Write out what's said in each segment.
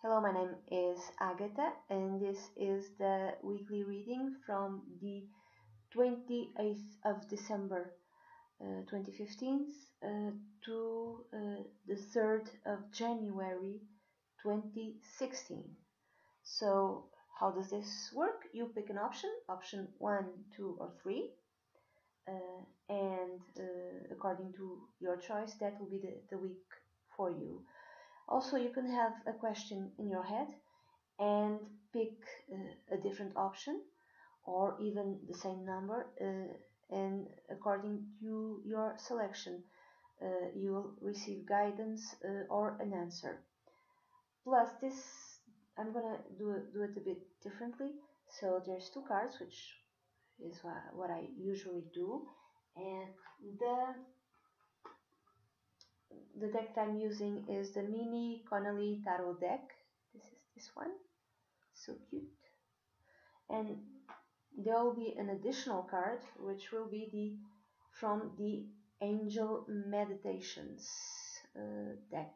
Hello, my name is Agatha and this is the weekly reading from the 28th of December 2015 to the 3rd of January 2016. So how does this work? You pick an option 1, 2 or 3 and according to your choice that will be the week for you. Also, you can have a question in your head and pick a different option or even the same number, and according to your selection you will receive guidance or an answer. Plus this, I'm gonna do it a bit differently. So there's two cards, which is what I usually do, and the deck that I'm using is the Mini Connelly Tarot deck. This is this one, so cute. And there will be an additional card, which will be from the Angel Meditations deck.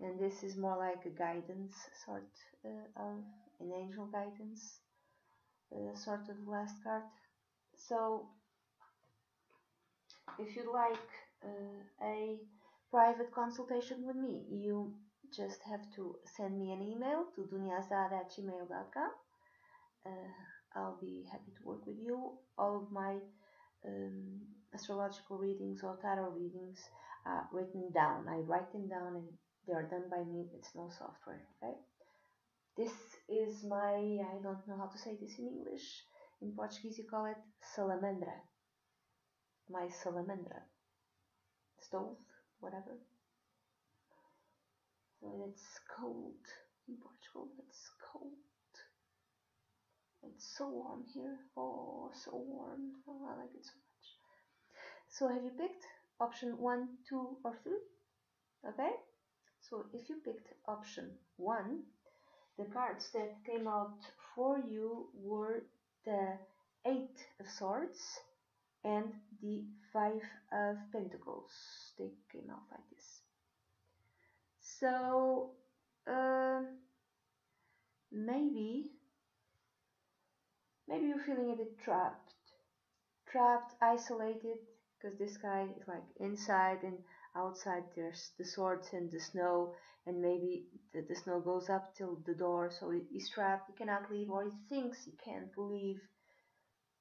And this is more like a guidance sort of an angel guidance sort of last card. So if you'd like a private consultation with me, you just have to send me an email to dunyazade@gmail.com. I'll be happy to work with you. All of my astrological readings or tarot readings are written down. I write them down and they are done by me. It's no software, okay? This is my, I don't know how to say this in English. In Portuguese you call it salamandra. My salamandra. Stove, whatever. So it's cold in Portugal. It's cold. It's so warm here. Oh, so warm. Oh, I like it so much. So have you picked option 1, 2 or 3? Okay. So if you picked option 1, the cards that came out for you were the 8 of Swords and the 5 of Pentacles. They came out like this. So maybe you're feeling a bit trapped, isolated, because this guy is like inside, and outside there's the swords and the snow, and maybe the snow goes up till the door, so he's trapped, he cannot leave, or he thinks he can't leave.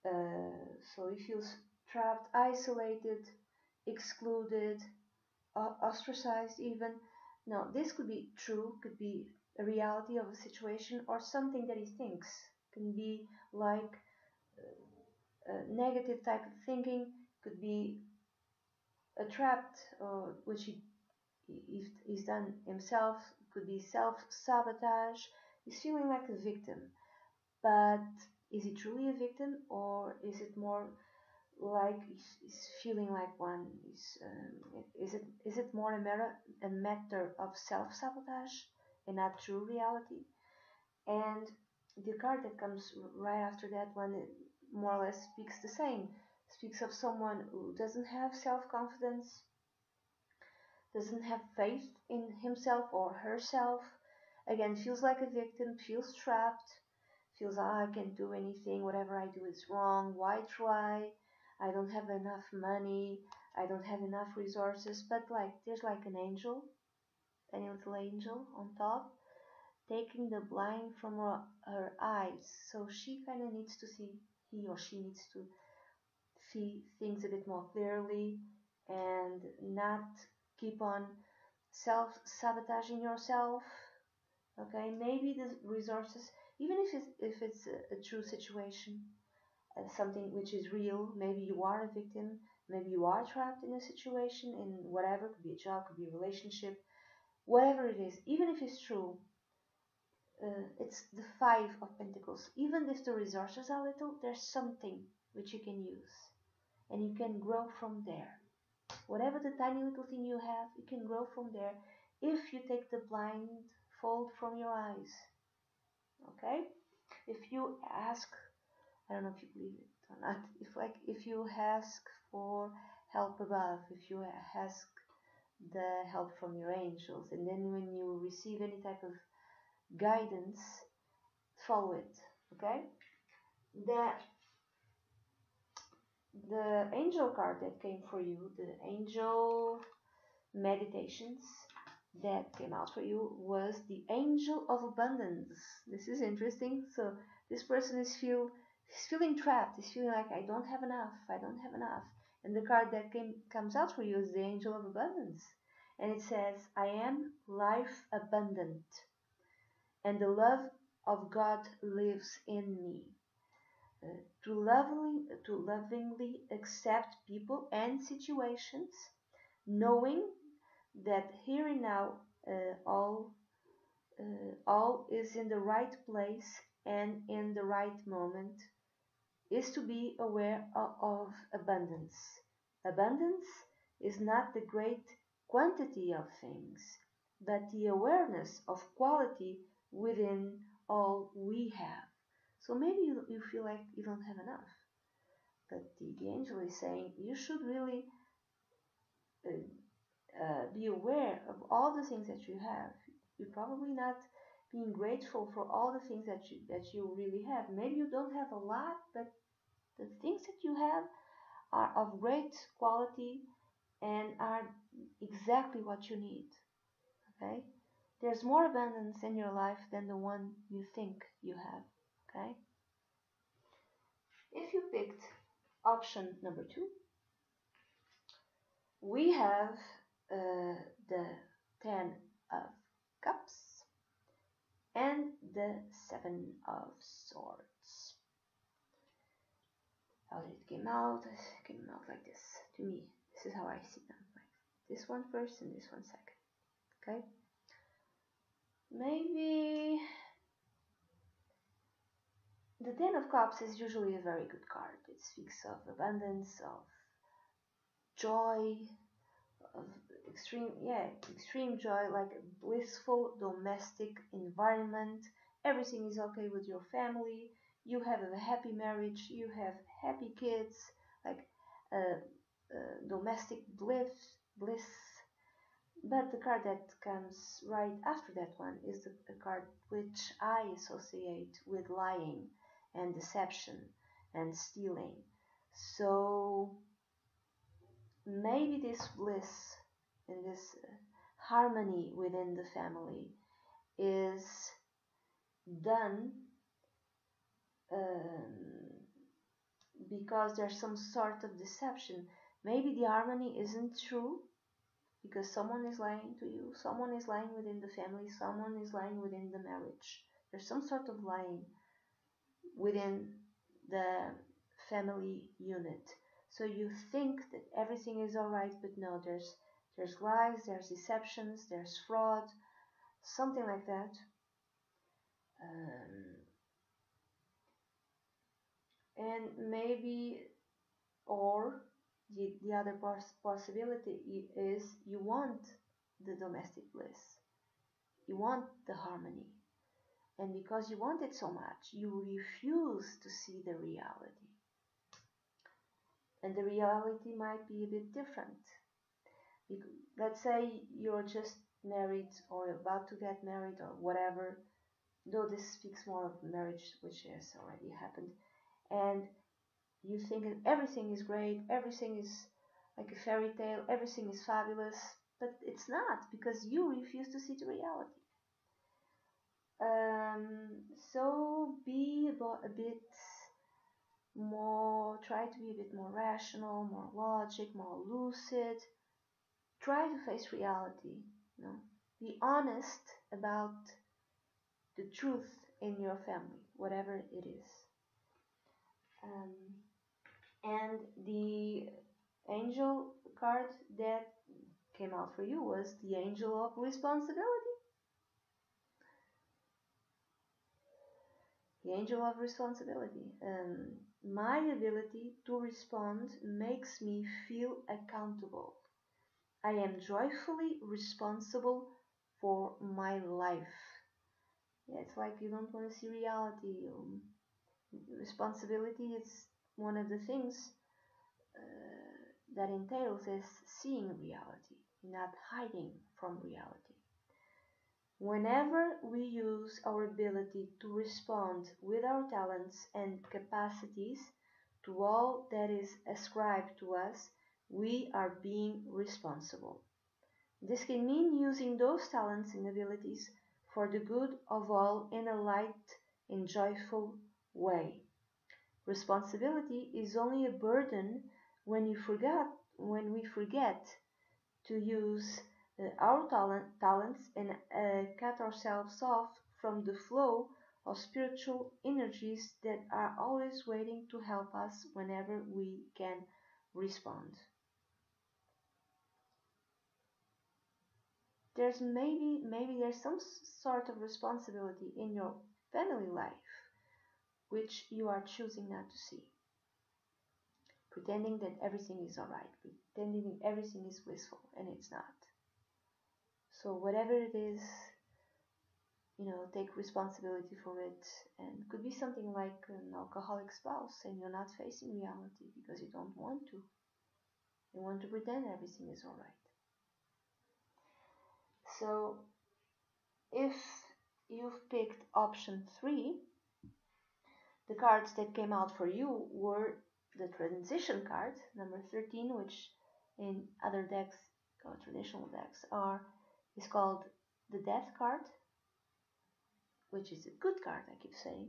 So he feels trapped, isolated, excluded, ostracized even. Now this could be true, could be a reality of a situation or something that he thinks. Can be like a negative type of thinking, could be a trapped, which he's done himself, could be self-sabotage. He's feeling like a victim, but is he truly a victim, or is it more like he's feeling like one? Is it more a matter of self-sabotage and not true reality? And the card that comes right after that one more or less speaks the same. Speaks of someone who doesn't have self-confidence, doesn't have faith in himself or herself. Again, feels like a victim, feels trapped, feels, I can't do anything, whatever I do is wrong, why try, I don't have enough money, I don't have enough resources. But like there's like an angel, a little angel on top, taking the blind from her eyes. So she kind of needs to see, he or she needs to see things a bit more clearly and not keep on self-sabotaging yourself. Okay, maybe the resources, even if it's a true situation, something which is real, maybe you are a victim, maybe you are trapped in a situation, in whatever, could be a job, could be a relationship, whatever it is, even if it's true, it's the 5 of Pentacles. Even if the resources are little, there's something which you can use, and you can grow from there. Whatever the tiny little thing you have, you can grow from there if you take the blindfold from your eyes. Okay? If you ask, I don't know if you believe it or not, if you ask for help above, if you ask the help from your angels, and then when you receive any type of guidance, follow it, okay? The angel card that came for you, the Angel Meditations that came out for you, was the Angel of Abundance. This is interesting. So this person is feeling trapped, is feeling like, I don't have enough, I don't have enough. And the card that comes out for you is the Angel of Abundance. And it says, I am life abundant, and the love of God lives in me. To lovingly accept people and situations, knowing that here and now all is in the right place and in the right moment, is to be aware of abundance. Abundance is not the great quantity of things, but the awareness of quality within all we have. So maybe you feel like you don't have enough, but the angel is saying you should really be aware of all the things that you have. You're probably not being grateful for all the things that you really have. Maybe you don't have a lot, but the things that you have are of great quality and are exactly what you need, okay? There's more abundance in your life than the one you think you have. Okay. If you picked option number 2, we have the 10 of Cups and the 7 of Swords. How did it came out? It came out like this. To me, this is how I see them. Like this one first and this one second. Okay. Maybe. The 10 of Cups is usually a very good card. It speaks of abundance, of joy, of extreme joy, like a blissful domestic environment. Everything is okay with your family. You have a happy marriage. You have happy kids, like domestic bliss. But the card that comes right after that one is the card which I associate with lying and deception and stealing. So maybe this bliss and this harmony within the family is done because there's some sort of deception. Maybe the harmony isn't true because someone is lying to you, someone is lying within the family, someone is lying within the marriage. There's some sort of lying within the family unit. So you think that everything is all right, but no, there's lies, there's deceptions, there's fraud, something like that. And maybe, or the other possibility is you want the domestic bliss, you want the harmony, and because you want it so much, you refuse to see the reality. And the reality might be a bit different. Let's say you're just married or about to get married or whatever, though this speaks more of marriage, which has already happened, and you think that everything is great, everything is like a fairy tale, everything is fabulous, but it's not, because you refuse to see the reality. So be a bit more, try to be a bit more rational, more logic, more lucid. Try to face reality, you know? Be honest about the truth in your family, whatever it is. And the angel card that came out for you was the Angel of Responsibility. The Angel of Responsibility. My ability to respond makes me feel accountable. I am joyfully responsible for my life. Yeah, it's like you don't want to see reality. Responsibility is one of the things that entails is seeing reality, not hiding from reality. Whenever we use our ability to respond with our talents and capacities to all that is ascribed to us, we are being responsible. This can mean using those talents and abilities for the good of all in a light and joyful way. Responsibility is only a burden when we forget to use our talents and cut ourselves off from the flow of spiritual energies that are always waiting to help us whenever we can respond. There's maybe there's some sort of responsibility in your family life which you are choosing not to see, pretending that everything is all right, pretending everything is blissful, and it's not. So whatever it is, take responsibility for it. And it could be something like an alcoholic spouse, and you're not facing reality because you don't want to. You want to pretend everything is all right. So if you've picked option 3, the cards that came out for you were the transition card, number 13, which in other decks, or traditional decks, is called the death card, which is a good card, I keep saying,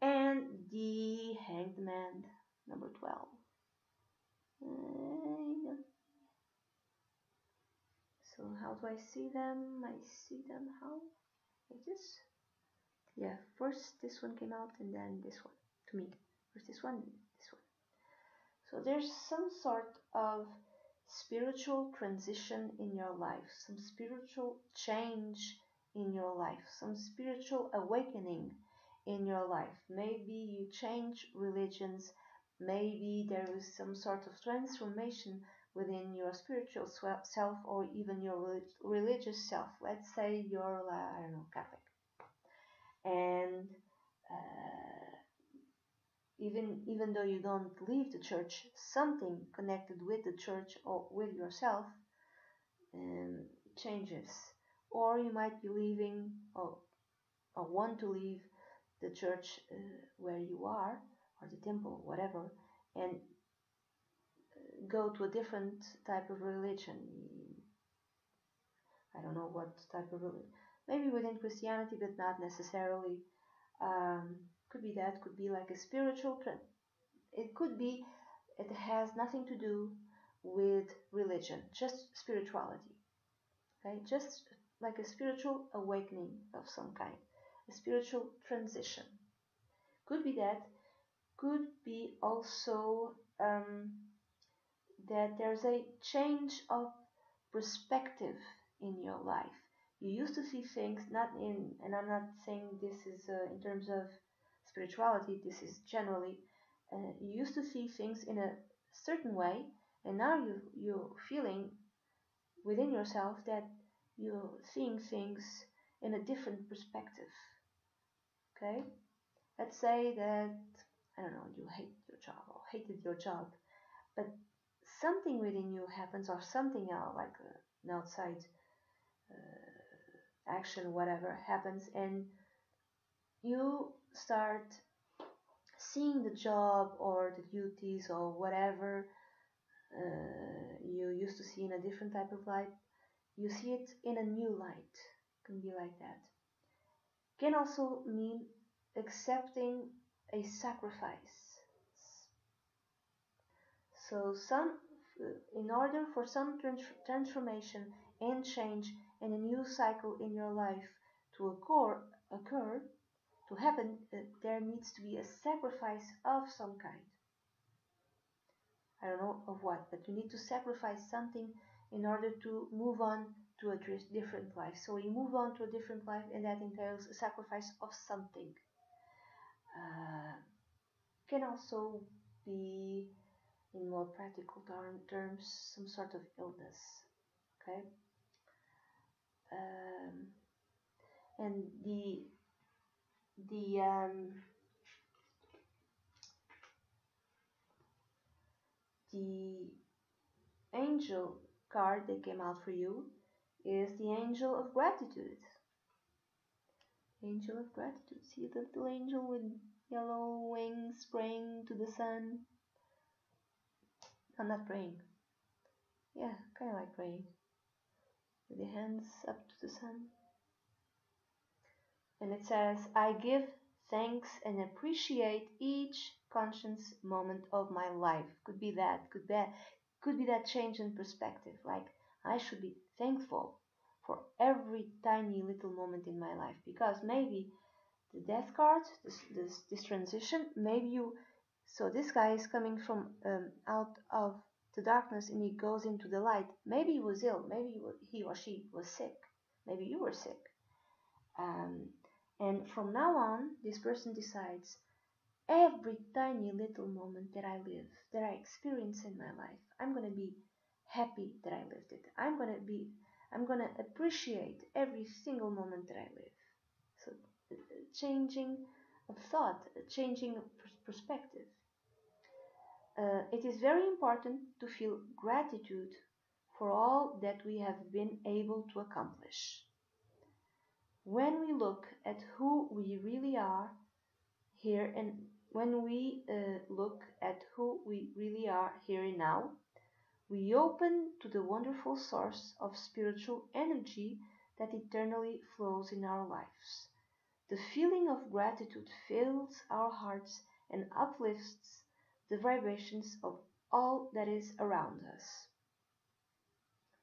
and the hanged man, number 12. So how do I see them? I see them how? Like this? Yeah, first this one came out and then this one, to me. First this one, this one. So there's some sort of spiritual transition in your life, some spiritual change in your life, some spiritual awakening in your life. Maybe you change religions, maybe there is some sort of transformation within your spiritual self or even your religious self. Let's say you're, I don't know, Catholic. And even though you don't leave the church, something connected with the church or with yourself changes. Or you might be leaving or want to leave the church where you are, or the temple, whatever, and go to a different type of religion. I don't know what type of religion. Maybe within Christianity, but not necessarily. Could be that, could be like a spiritual trend. It could be, it has nothing to do with religion, just spirituality. Okay, just like a spiritual awakening of some kind, a spiritual transition. Could be that, could be also that there's a change of perspective in your life. You used to see things not in, and I'm not saying this is in terms of spirituality, this is generally, you used to see things in a certain way, and now you're feeling within yourself that you're seeing things in a different perspective. Okay? Let's say that, I don't know, you hate your job or hated your job, but something within you happens, or something else, like an outside action, whatever happens, and you start seeing the job or the duties or whatever you used to see in a different type of light. You see it in a new light. Can be like that. Can also mean accepting a sacrifice. So in order for some transformation and change and a new cycle in your life to occur, to happen, there needs to be a sacrifice of some kind. I don't know of what, but you need to sacrifice something in order to move on to a different life. So you move on to a different life, and that entails a sacrifice of something. Can also be, in more practical terms, some sort of illness. Okay? And the angel card that came out for you is the angel of gratitude, Angel of gratitude. See the little angel with yellow wings praying to the sun. I'm not praying. Yeah, kind of like praying. With the hands up to the sun. And it says, I give thanks and appreciate each conscious moment of my life. Could be that, could be that change in perspective. Like, I should be thankful for every tiny little moment in my life, because maybe the death card, this transition, maybe you, so this guy is coming from out of the darkness and he goes into the light. Maybe he was ill, maybe he or she was sick, maybe you were sick. And from now on, this person decides every tiny little moment that I live, that I experience in my life, I'm gonna be happy that I lived it. I'm gonna appreciate every single moment that I live. So, changing of thought, changing of perspective. It is very important to feel gratitude for all that we have been able to accomplish. When we look at who we really are here, and when we look at who we really are here and now, we open to the wonderful source of spiritual energy that eternally flows in our lives. The feeling of gratitude fills our hearts and uplifts the vibrations of all that is around us.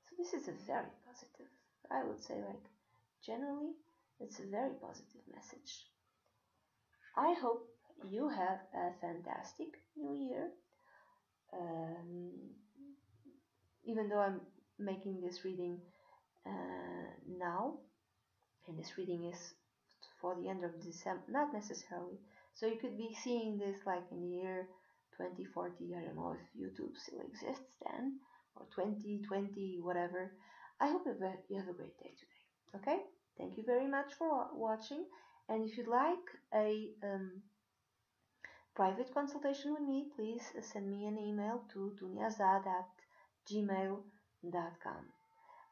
So this is a very positive, I would say, like, generally, it's a very positive message. I hope you have a fantastic new year. Even though I'm making this reading now, and this reading is for the end of December, not necessarily. So you could be seeing this like in the year 2040, I don't know if YouTube still exists then, or 2020, whatever. I hope you have a great day today, okay? Thank you very much for watching. And if you'd like a private consultation with me, please send me an email to dunyazade@gmail.com.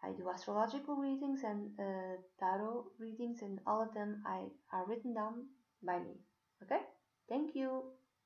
I do astrological readings and tarot readings, and all of them are written down by me. Okay? Thank you.